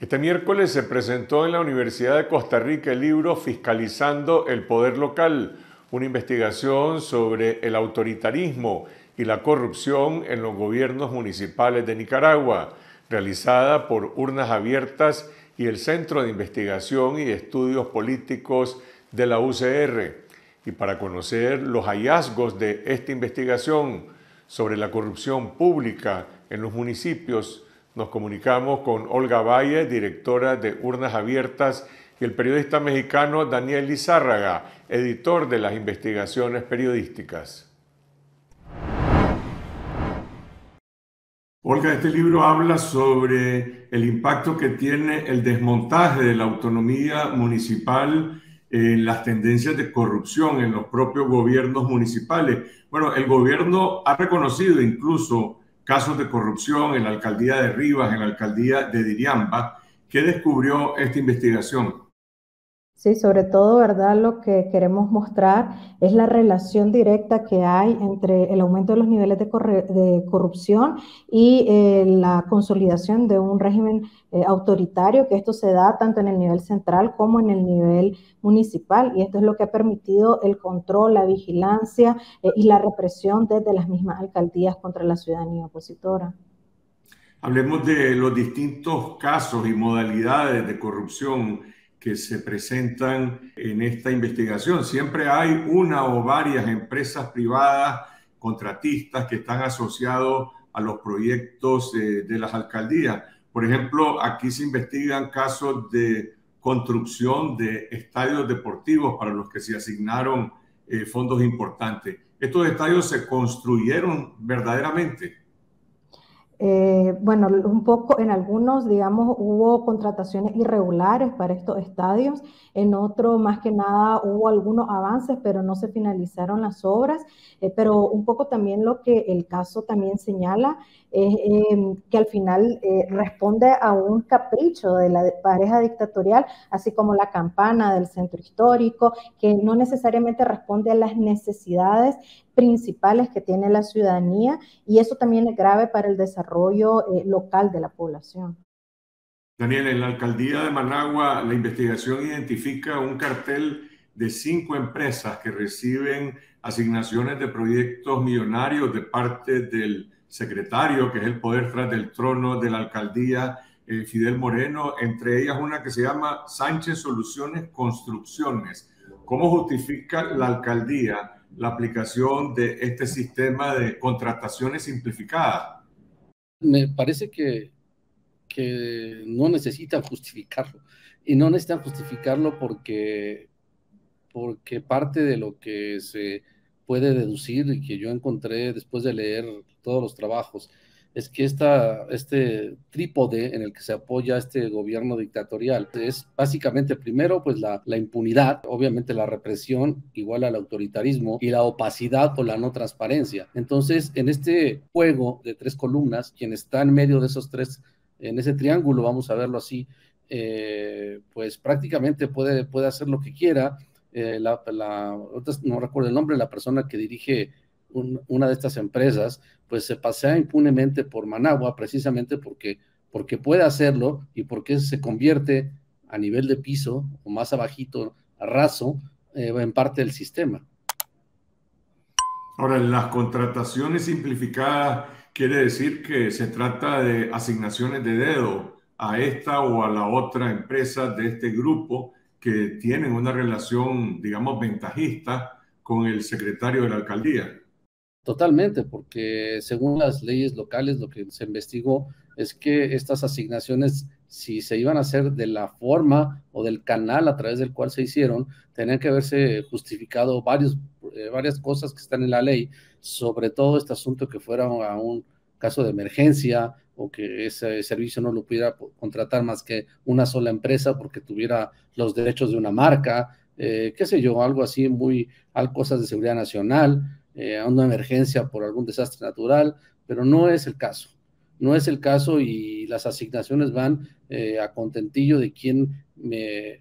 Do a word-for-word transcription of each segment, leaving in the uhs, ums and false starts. Este miércoles se presentó en la Universidad de Costa Rica el libro Fiscalizando el Poder Local, una investigación sobre el autoritarismo y la corrupción en los gobiernos municipales de Nicaragua, realizada por Urnas Abiertas y el Centro de Investigación y Estudios Políticos de la U C R. Y para conocer los hallazgos de esta investigación sobre la corrupción pública en los municipios, nos comunicamos con Olga Valle, directora de Urnas Abiertas, y el periodista mexicano Daniel Lizárraga, editor de las investigaciones periodísticas. Olga, este libro habla sobre el impacto que tiene el desmontaje de la autonomía municipal en las tendencias de corrupción en los propios gobiernos municipales. Bueno, el gobierno ha reconocido incluso casos de corrupción en la alcaldía de Rivas, en la alcaldía de Diriamba. ¿Qué descubrió esta investigación? Sí, sobre todo, ¿verdad? Lo que queremos mostrar es la relación directa que hay entre el aumento de los niveles de, corre de corrupción y eh, la consolidación de un régimen eh, autoritario, que esto se da tanto en el nivel central como en el nivel municipal, y esto es lo que ha permitido el control, la vigilancia eh, y la represión desde las mismas alcaldías contra la ciudadanía opositora. Hablemos de los distintos casos y modalidades de corrupción que se presentan en esta investigación. Siempre hay una o varias empresas privadas, contratistas, que están asociados a los proyectos eh, de las alcaldías. Por ejemplo, aquí se investigan casos de construcción de estadios deportivos para los que se asignaron eh, fondos importantes. ¿Estos estadios se construyeron verdaderamente? Eh, bueno, un poco en algunos, digamos, hubo contrataciones irregulares para estos estadios, en otros más que nada hubo algunos avances, pero no se finalizaron las obras, eh, pero un poco también lo que el caso también señala es eh, eh, que al final eh, responde a un capricho de la pareja dictatorial, así como la campana del centro histórico, que no necesariamente responde a las necesidades principales que tiene la ciudadanía, y eso también es grave para el desarrollo eh, local de la población. Daniel, en la alcaldía de Managua la investigación identifica un cartel de cinco empresas que reciben asignaciones de proyectos millonarios de parte del secretario, que es el poder tras del trono de la alcaldía, eh, Fidel Moreno, entre ellas una que se llama Sánchez Soluciones Construcciones. ¿Cómo justifica la alcaldía la aplicación de este sistema de contrataciones simplificadas? Me parece que, que no necesitan justificarlo, y no necesitan justificarlo porque, porque parte de lo que se puede deducir y que yo encontré después de leer todos los trabajos es que esta, este trípode en el que se apoya este gobierno dictatorial es básicamente, primero, pues la, la impunidad, obviamente la represión igual al autoritarismo, y la opacidad o la no transparencia. Entonces, en este juego de tres columnas, quien está en medio de esos tres, en ese triángulo, vamos a verlo así, eh, pues prácticamente puede, puede hacer lo que quiera. Eh, la, la, no recuerdo el nombre, la persona que dirige una de estas empresas, pues se pasea impunemente por Managua, precisamente porque, porque puede hacerlo, y porque se convierte a nivel de piso o más abajito, a raso, eh, en parte del sistema. Ahora, las contrataciones simplificadas quiere decir que se trata de asignaciones de dedo a esta o a la otra empresa de este grupo que tienen una relación, digamos, ventajista con el secretario de la alcaldía. Totalmente, porque según las leyes locales lo que se investigó es que estas asignaciones, si se iban a hacer de la forma o del canal a través del cual se hicieron, tenían que haberse justificado varios, eh, varias cosas que están en la ley, sobre todo este asunto que fuera a un caso de emergencia, o que ese servicio no lo pudiera contratar más que una sola empresa porque tuviera los derechos de una marca, eh, qué sé yo, algo así, muy cosas de seguridad nacional, Eh, una emergencia por algún desastre natural, pero no es el caso. No es el caso, y las asignaciones van eh, a contentillo de quien me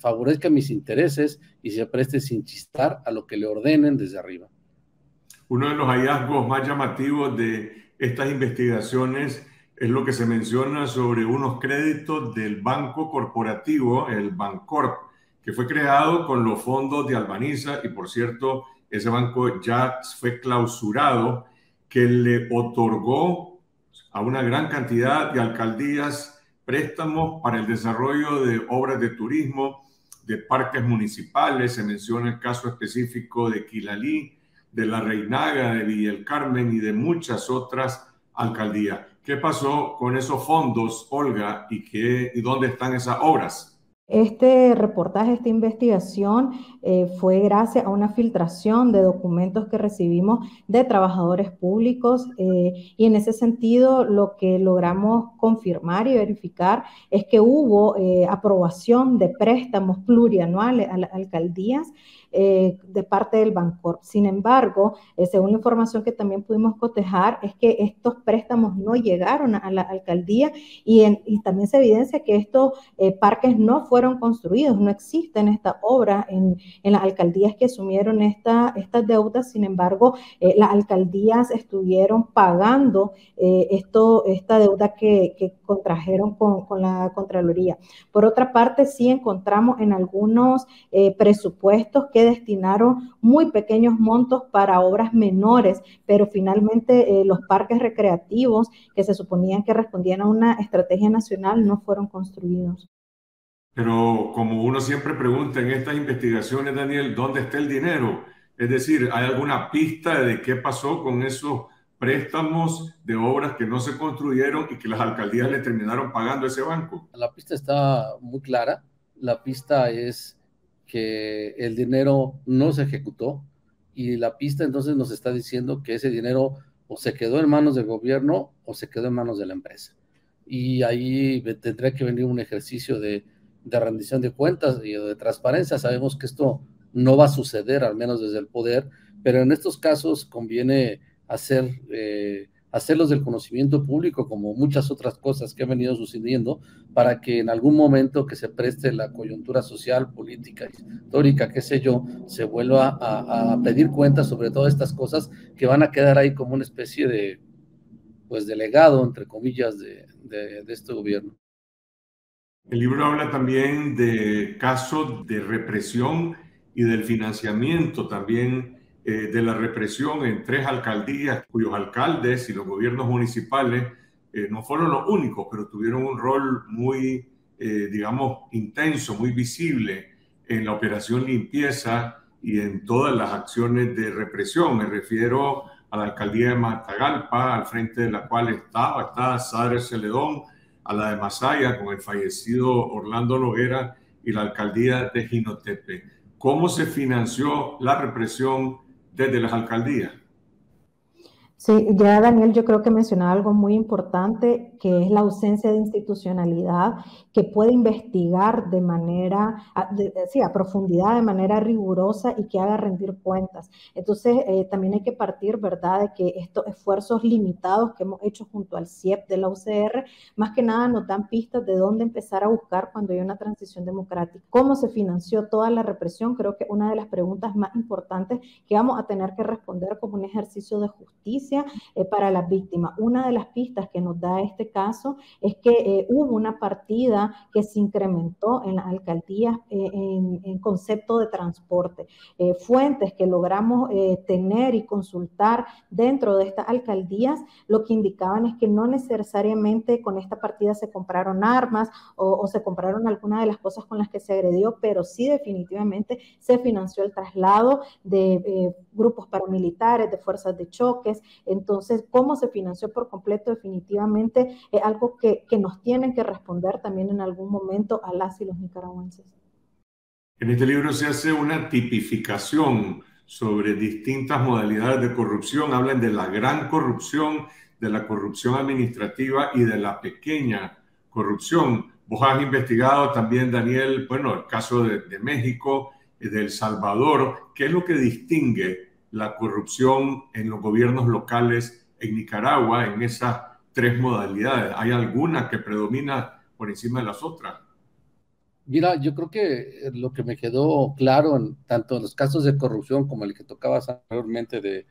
favorezca mis intereses y se preste sin chistar a lo que le ordenen desde arriba. Uno de los hallazgos más llamativos de estas investigaciones es lo que se menciona sobre unos créditos del Banco Corporativo, el Bancorp, que fue creado con los fondos de Albaniza, y por cierto, ese banco ya fue clausurado, que le otorgó a una gran cantidad de alcaldías préstamos para el desarrollo de obras de turismo, de parques municipales. Se menciona el caso específico de Quilalí, de La Reinaga, de Villalcarmen y de muchas otras alcaldías. ¿Qué pasó con esos fondos, Olga, y, qué, y dónde están esas obras? Este reportaje, esta investigación eh, fue gracias a una filtración de documentos que recibimos de trabajadores públicos eh, y en ese sentido lo que logramos confirmar y verificar es que hubo eh, aprobación de préstamos plurianuales a las alcaldías eh, de parte del Bancorp. Sin embargo, eh, según la información que también pudimos cotejar, es que estos préstamos no llegaron a la alcaldía y, en, y también se evidencia que estos eh, parques no fueron fueron construidos, no existen estas obras en, en las alcaldías que asumieron esta, estas deudas. Sin embargo, eh, las alcaldías estuvieron pagando eh, esto, esta deuda que, que contrajeron con, con la Contraloría. Por otra parte, sí encontramos en algunos eh, presupuestos que destinaron muy pequeños montos para obras menores, pero finalmente eh, los parques recreativos que se suponían que respondían a una estrategia nacional no fueron construidos. Pero como uno siempre pregunta en estas investigaciones, Daniel, ¿dónde está el dinero? Es decir, ¿hay alguna pista de qué pasó con esos préstamos de obras que no se construyeron y que las alcaldías le terminaron pagando a ese banco? La pista está muy clara. La pista es que el dinero no se ejecutó y la pista entonces nos está diciendo que ese dinero o se quedó en manos del gobierno o se quedó en manos de la empresa. Y ahí tendrá que venir un ejercicio de... de rendición de cuentas y de transparencia. Sabemos que esto no va a suceder, al menos desde el poder, pero en estos casos conviene hacer, eh, hacerlos del conocimiento público, como muchas otras cosas que han venido sucediendo, para que en algún momento que se preste la coyuntura social, política, histórica, qué sé yo, se vuelva a, a pedir cuentas sobre todas estas cosas que van a quedar ahí como una especie de, pues, de legado, entre comillas, de, de, de este gobierno. El libro habla también de casos de represión y del financiamiento también eh, de la represión en tres alcaldías cuyos alcaldes y los gobiernos municipales eh, no fueron los únicos, pero tuvieron un rol muy, eh, digamos, intenso, muy visible en la operación limpieza y en todas las acciones de represión. Me refiero a la alcaldía de Matagalpa, al frente de la cual estaba, está Sáder Celedón, a la de Masaya con el fallecido Orlando Loguera y la alcaldía de Jinotepe. ¿Cómo se financió la represión desde las alcaldías? Sí, ya Daniel, yo creo que mencionaba algo muy importante, que es la ausencia de institucionalidad que puede investigar de manera, de, sí, a profundidad, de manera rigurosa y que haga rendir cuentas. Entonces, eh, también hay que partir, ¿verdad?, de que estos esfuerzos limitados que hemos hecho junto al C I E P de la U C R, más que nada nos dan pistas de dónde empezar a buscar cuando hay una transición democrática. ¿Cómo se financió toda la represión? Creo que una de las preguntas más importantes que vamos a tener que responder como un ejercicio de justicia para las víctimas. Una de las pistas que nos da este caso es que eh, hubo una partida que se incrementó en las alcaldías eh, en, en concepto de transporte. Eh, fuentes que logramos eh, tener y consultar dentro de estas alcaldías lo que indicaban es que no necesariamente con esta partida se compraron armas o, o se compraron alguna de las cosas con las que se agredió, pero sí definitivamente se financió el traslado de eh, grupos paramilitares, de fuerzas de choques. Entonces, ¿cómo se financió por completo? Definitivamente es algo que, que nos tienen que responder también en algún momento a las y los nicaragüenses. En este libro se hace una tipificación sobre distintas modalidades de corrupción. Hablan de la gran corrupción, de la corrupción administrativa y de la pequeña corrupción. Vos has investigado también, Daniel, bueno, el caso de, de México, de El Salvador. ¿Qué es lo que distingue la corrupción en los gobiernos locales en Nicaragua, en esas tres modalidades? ¿Hay alguna que predomina por encima de las otras? Mira, yo creo que lo que me quedó claro, en, tanto en los casos de corrupción como el que tocabas anteriormente de,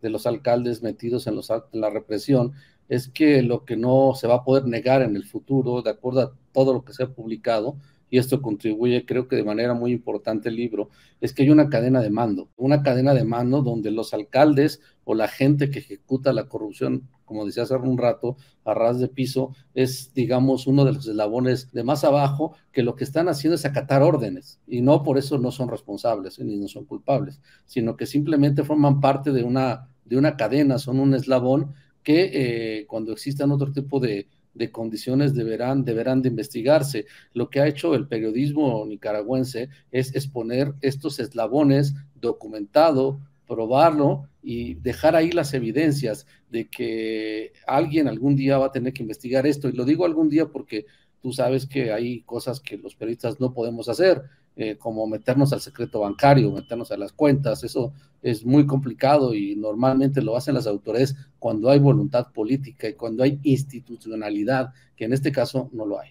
de los alcaldes metidos en, los, en la represión, es que lo que no se va a poder negar en el futuro, de acuerdo a todo lo que se ha publicado, y esto contribuye, creo que de manera muy importante el libro, es que hay una cadena de mando, una cadena de mando donde los alcaldes o la gente que ejecuta la corrupción, como decía hace un rato, a ras de piso, es, digamos, uno de los eslabones de más abajo, que lo que están haciendo es acatar órdenes, y no por eso no son responsables, ni no son culpables, sino que simplemente forman parte de una, de una cadena, son un eslabón que eh, cuando existan otro tipo de de condiciones deberán, deberán de investigarse. Lo que ha hecho el periodismo nicaragüense es exponer estos eslabones, documentado, probarlo y dejar ahí las evidencias de que alguien algún día va a tener que investigar esto. Y lo digo algún día porque tú sabes que hay cosas que los periodistas no podemos hacer, eh, como meternos al secreto bancario, meternos a las cuentas. Eso es muy complicado y normalmente lo hacen las autoridades cuando hay voluntad política y cuando hay institucionalidad, que en este caso no lo hay.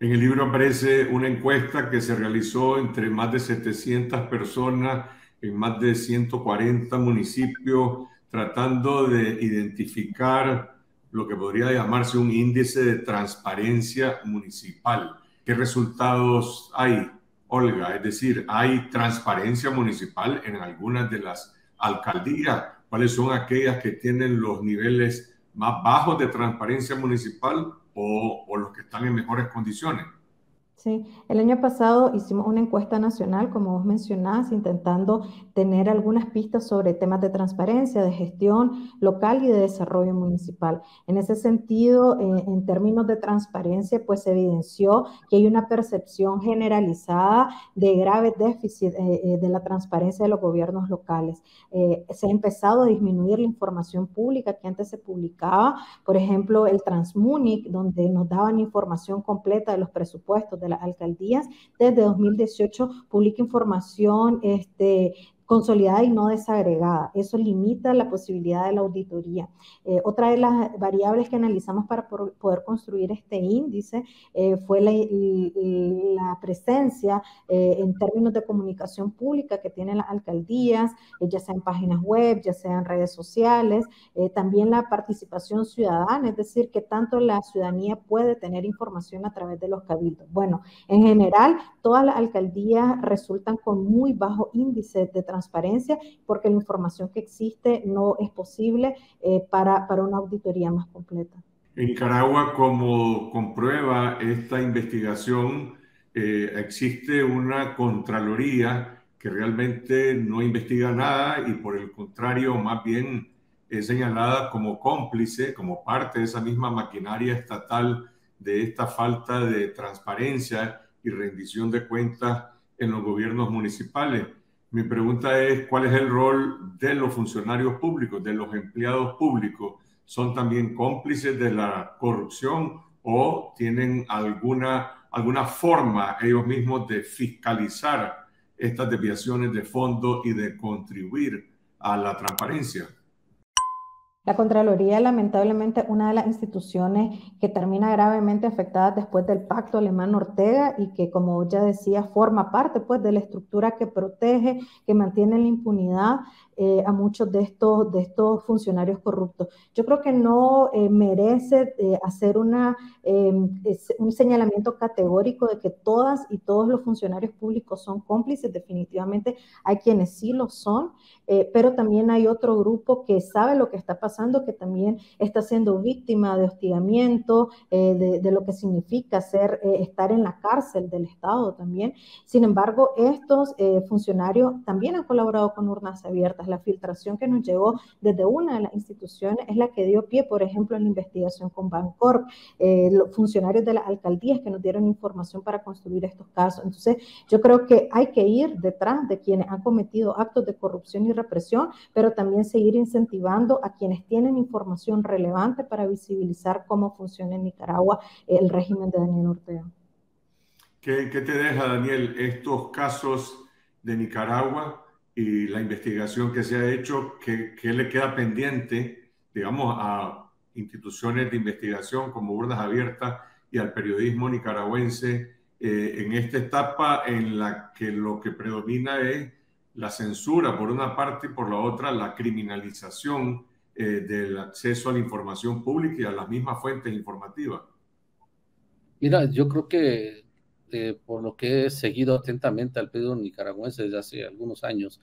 En el libro aparece una encuesta que se realizó entre más de setecientas personas en más de ciento cuarenta municipios, tratando de identificar lo que podría llamarse un índice de transparencia municipal. ¿Qué resultados hay, Olga? Es decir, ¿hay transparencia municipal en algunas de las alcaldías? ¿Cuáles son aquellas que tienen los niveles más bajos de transparencia municipal o, o los que están en mejores condiciones? Sí, el año pasado hicimos una encuesta nacional, como vos mencionás, intentando tener algunas pistas sobre temas de transparencia, de gestión local y de desarrollo municipal. En ese sentido, eh, en términos de transparencia, pues se evidenció que hay una percepción generalizada de grave déficit eh, de la transparencia de los gobiernos locales. Eh, se ha empezado a disminuir la información pública que antes se publicaba, por ejemplo, el Transmúnich, donde nos daban información completa de los presupuestos de las alcaldías. Desde dos mil dieciocho publica información este, consolidada y no desagregada. Eso limita la posibilidad de la auditoría. Eh, otra de las variables que analizamos para por, poder construir este índice eh, fue la, la presencia eh, en términos de comunicación pública que tienen las alcaldías, eh, ya sea en páginas web, ya sea en redes sociales, eh, también la participación ciudadana, es decir, que tanto la ciudadanía puede tener información a través de los cabildos. Bueno, en general, todas las alcaldías resultan con muy bajo índice de transparencia transparencia, porque la información que existe no es posible eh, para, para una auditoría más completa. En Nicaragua, como comprueba esta investigación, eh, existe una Contraloría que realmente no investiga nada y por el contrario, más bien es señalada como cómplice, como parte de esa misma maquinaria estatal de esta falta de transparencia y rendición de cuentas en los gobiernos municipales. Mi pregunta es, ¿cuál es el rol de los funcionarios públicos, de los empleados públicos? ¿Son también cómplices de la corrupción o tienen alguna, alguna forma ellos mismos de fiscalizar estas desviaciones de fondos y de contribuir a la transparencia? La Contraloría, lamentablemente, una de las instituciones que termina gravemente afectada después del pacto alemán-Ortega y que, como ya decía, forma parte pues, de la estructura que protege, que mantiene la impunidad eh, a muchos de estos, de estos funcionarios corruptos. Yo creo que no eh, merece eh, hacer una, eh, un señalamiento categórico de que todas y todos los funcionarios públicos son cómplices. Definitivamente hay quienes sí lo son, eh, pero también hay otro grupo que sabe lo que está pasando, que también está siendo víctima de hostigamiento, eh, de, de lo que significa ser, eh, estar en la cárcel del Estado también. Sin embargo, estos eh, funcionarios también han colaborado con Urnas Abiertas. La filtración que nos llegó desde una de las instituciones es la que dio pie, por ejemplo, en la investigación con Bancorp, eh, los funcionarios de las alcaldías que nos dieron información para construir estos casos. Entonces, yo creo que hay que ir detrás de quienes han cometido actos de corrupción y represión, pero también seguir incentivando a quienes tienen información relevante para visibilizar cómo funciona en Nicaragua el régimen de Daniel Ortega. ¿Qué, qué te deja, Daniel, estos casos de Nicaragua y la investigación que se ha hecho? ¿Qué, qué le queda pendiente, digamos, a instituciones de investigación como Urnas Abiertas y al periodismo nicaragüense eh, en esta etapa en la que lo que predomina es la censura por una parte y por la otra la criminalización eh, del acceso a la información pública y a las mismas fuentes informativas? Mira, yo creo que eh, por lo que he seguido atentamente al pedido nicaragüense desde hace algunos años,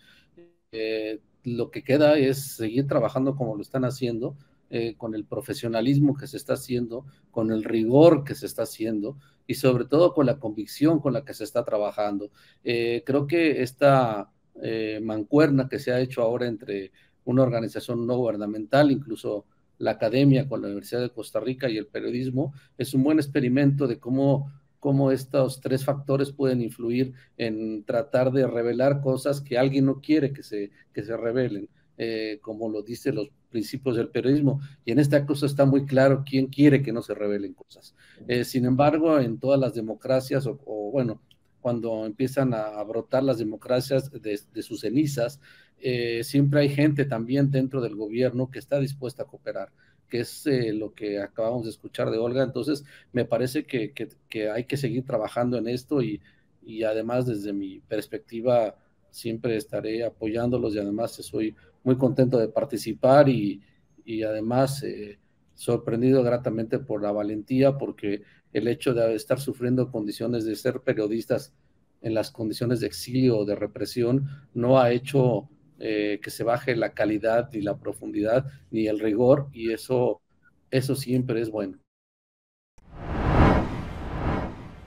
eh, lo que queda es seguir trabajando como lo están haciendo, eh, con el profesionalismo que se está haciendo, con el rigor que se está haciendo y sobre todo con la convicción con la que se está trabajando. Eh, creo que esta eh, mancuerna que se ha hecho ahora entre una organización no gubernamental, incluso la academia con la Universidad de Costa Rica y el periodismo, es un buen experimento de cómo, cómo estos tres factores pueden influir en tratar de revelar cosas que alguien no quiere que se, que se revelen, eh, como lo dicen los principios del periodismo, y en esta cosa está muy claro quién quiere que no se revelen cosas. Eh, sin embargo, en todas las democracias, o, o bueno, cuando empiezan a, a brotar las democracias de, de sus cenizas, eh, siempre hay gente también dentro del gobierno que está dispuesta a cooperar, que es eh, lo que acabamos de escuchar de Olga. Entonces me parece que, que, que hay que seguir trabajando en esto y, y además desde mi perspectiva siempre estaré apoyándolos y además soy muy contento de participar y, y además eh, sorprendido gratamente por la valentía, porque el hecho de estar sufriendo condiciones de ser periodistas en las condiciones de exilio o de represión no ha hecho eh, que se baje la calidad ni la profundidad ni el rigor, y eso, eso siempre es bueno.